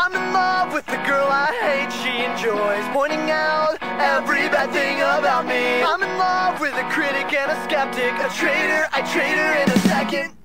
I'm in love with the girl I hate. She enjoys pointing out every bad thing about me. I'm in love with a critic and a skeptic, a traitor, I trade her in a second.